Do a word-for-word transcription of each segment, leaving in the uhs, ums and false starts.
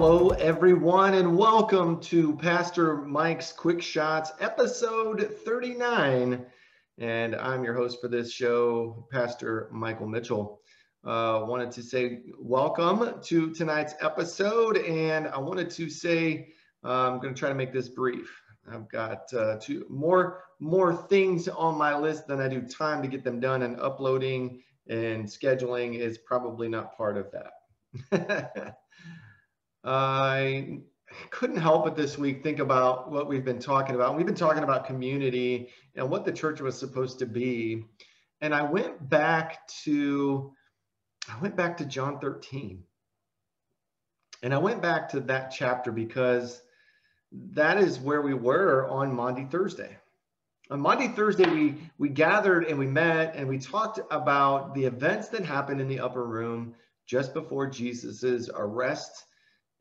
Hello, everyone, and welcome to Pastor Mike's Quick Shots, episode thirty-nine. And I'm your host for this show, Pastor Michael Mitchell. Uh, wanted to say welcome to tonight's episode, and I wanted to say uh, I'm going to try to make this brief. I've got uh, two more more things on my list than I do time to get them done, and uploading and scheduling is probably not part of that. I couldn't help but this week think about what we've been talking about. We've been talking about community and what the church was supposed to be. And I went back to, I went back to John thirteen. And I went back to that chapter because that is where we were on Maundy Thursday. On Maundy Thursday, we, we gathered and we met and we talked about the events that happened in the upper room just before Jesus's arrest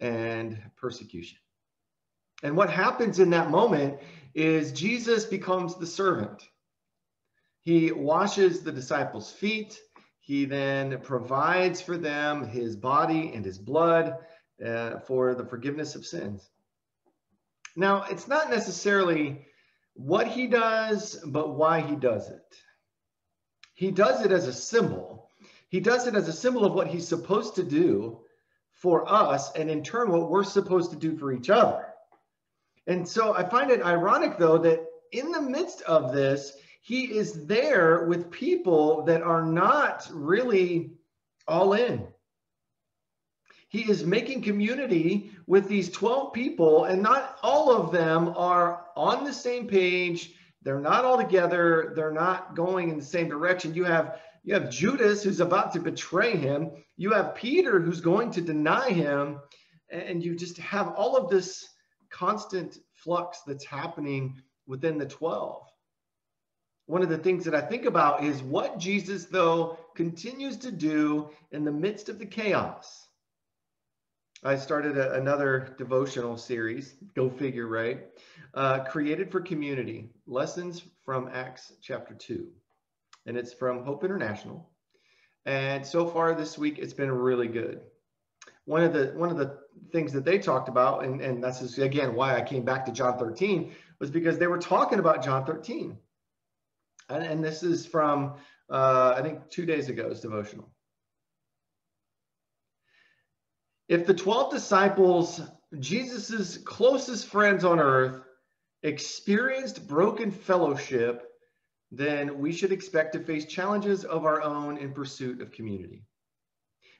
and persecution. And what happens in that moment is Jesus becomes the servant. He washes the disciples' feet. He then provides for them his body and his blood uh, for the forgiveness of sins. Now, it's not necessarily what he does, but why he does it. He does it as a symbol. He does it as a symbol of what he's supposed to do for us, and in turn, what we're supposed to do for each other. And so I find it ironic, though, that in the midst of this, he is there with people that are not really all in. He is making community with these twelve people, and not all of them are on the same page. They're not all together. They're not going in the same direction. You have You have Judas, who's about to betray him. You have Peter, who's going to deny him. And you just have all of this constant flux that's happening within the twelve. One of the things that I think about is what Jesus, though, continues to do in the midst of the chaos. I started a, another devotional series, go figure, right? Uh, Created for Community, Lessons from Acts chapter two. And it's from Hope International. And so far this week, it's been really good. One of the one of the things that they talked about, and, and that's just, again, why I came back to John thirteen, was because they were talking about John thirteen. And, and this is from, uh, I think, two days ago, it's devotional. If the twelve disciples, Jesus's closest friends on earth, experienced broken fellowship, then we should expect to face challenges of our own in pursuit of community.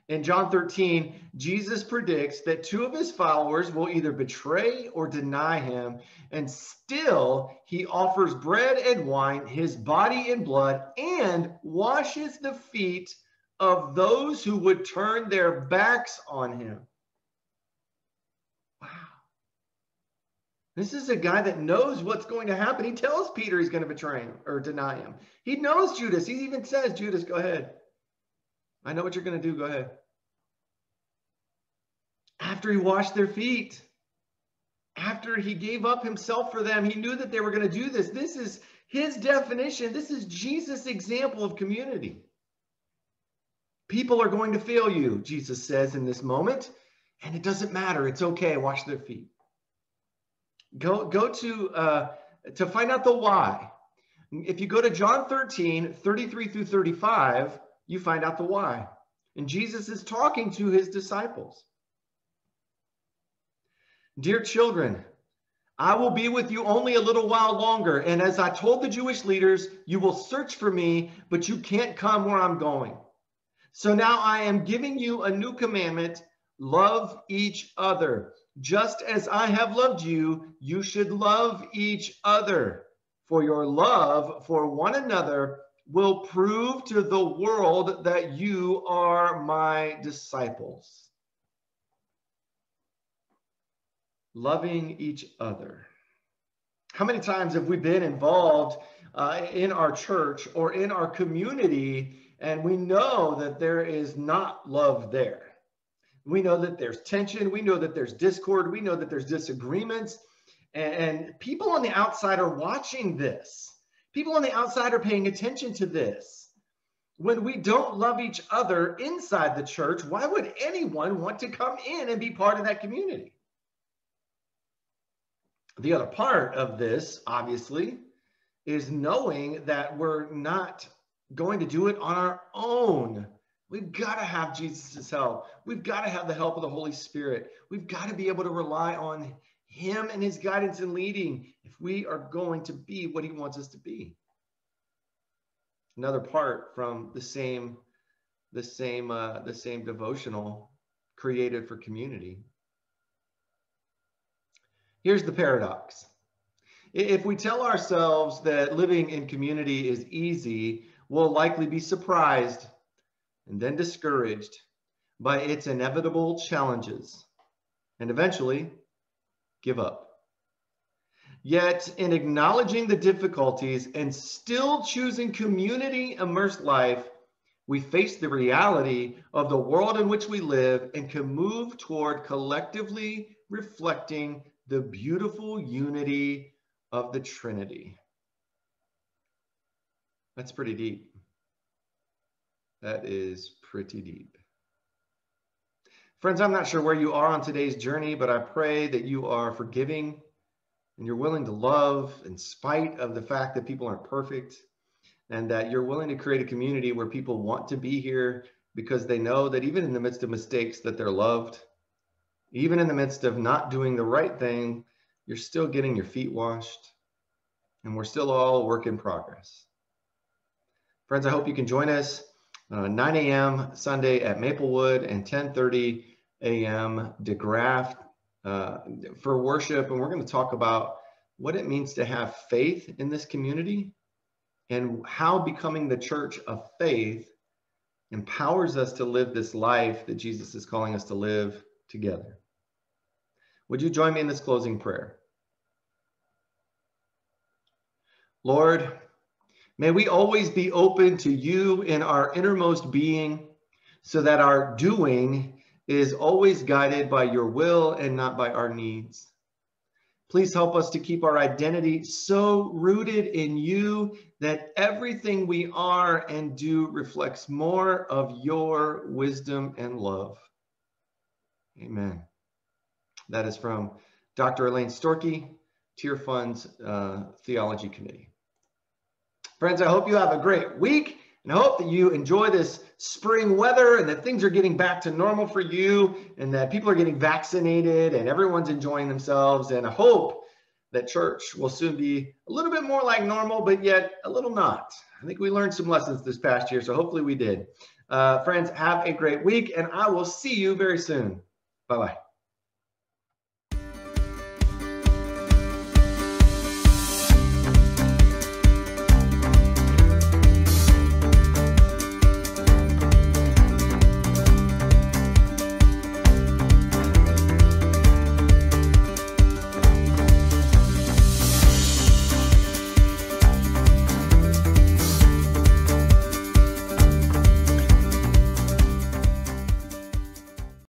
In John thirteen, Jesus predicts that two of his followers will either betray or deny him, and still he offers bread and wine, his body and blood, and washes the feet of those who would turn their backs on him. Wow. This is a guy that knows what's going to happen. He tells Peter he's going to betray him or deny him. He knows Judas. He even says, Judas, go ahead. I know what you're going to do. Go ahead. After he washed their feet, after he gave up himself for them, he knew that they were going to do this. This is his definition. This is Jesus' example of community. People are going to fail you, Jesus says in this moment, and it doesn't matter. It's okay. Wash their feet. Go, go to, uh, to find out the why. If you go to John thirteen, thirty-three through thirty-five, you find out the why. And Jesus is talking to his disciples. Dear children, I will be with you only a little while longer. And as I told the Jewish leaders, you will search for me, but you can't come where I'm going. So now I am giving you a new commandment. Love each other. Just as I have loved you, you should love each other. For your love for one another will prove to the world that you are my disciples. Loving each other. How many times have we been involved uh, in our church or in our community, and we know that there is not love there? We know that there's tension. We know that there's discord. We know that there's disagreements. And people on the outside are watching this. People on the outside are paying attention to this. when we don't love each other inside the church, why would anyone want to come in and be part of that community? The other part of this, obviously, is knowing that we're not going to do it on our own. We've got to have Jesus' help. We've got to have the help of the Holy Spirit. We've got to be able to rely on him and his guidance and leading if we are going to be what he wants us to be. Another part from the same, the same, uh, the same devotional, created for community. Here's the paradox. If we tell ourselves that living in community is easy, we'll likely be surprised and then discouraged by its inevitable challenges and eventually give up. Yet in acknowledging the difficulties and still choosing community immersed life, we face the reality of the world in which we live and can move toward collectively reflecting the beautiful unity of the Trinity. That's pretty deep. That is pretty deep. Friends, I'm not sure where you are on today's journey, but I pray that you are forgiving and you're willing to love in spite of the fact that people aren't perfect, and that you're willing to create a community where people want to be here because they know that even in the midst of mistakes that they're loved, even in the midst of not doing the right thing, you're still getting your feet washed, and we're still all a work in progress. Friends, I hope you can join us uh, nine a m Sunday at Maplewood and ten thirty a m DeGraft uh, for worship. And we're going to talk about what it means to have faith in this community and how becoming the church of faith empowers us to live this life that Jesus is calling us to live together. Would you join me in this closing prayer? Lord, may we always be open to you in our innermost being, so that our doing is always guided by your will and not by our needs. Please help us to keep our identity so rooted in you that everything we are and do reflects more of your wisdom and love. Amen. That is from Doctor Elaine Storkey, Tier Fund's uh, Theology Committee. Friends, I hope you have a great week, and I hope that you enjoy this spring weather and that things are getting back to normal for you and that people are getting vaccinated and everyone's enjoying themselves. And I hope that church will soon be a little bit more like normal, but yet a little not. I think we learned some lessons this past year, so hopefully we did. Uh, friends, have a great week, and I will see you very soon. Bye-bye.